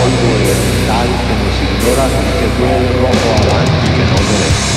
polvo elemental como si ignoras que duele rojo avanti que no lo es.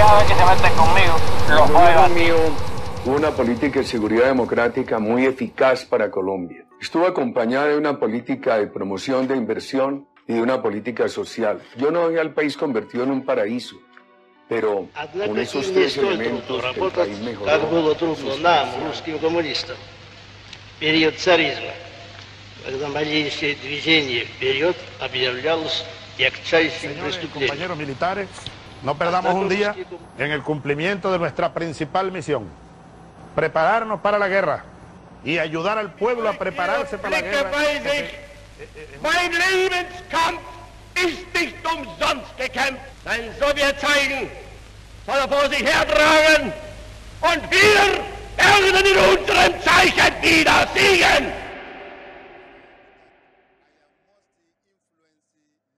cada vez que se meten conmigo, los juegan. Hubo una política de seguridad democrática muy eficaz para Colombia. Estuvo acompañada de una política de promoción de inversión y de una política social. Yo no vi al país convertido en un paraíso, pero con esos tres elementos el país mejoró. Señores, compañeros militares, no perdamos un día en el cumplimiento de nuestra principal misión: prepararnos para la guerra y ayudar al pueblo a prepararse para la guerra. Mein Lebenskampf ist nicht umsonst gekämpft. Nein, so wir zeigen, soll er vor sich hertragen, und wir werden in unserem Zeichen wieder siegen.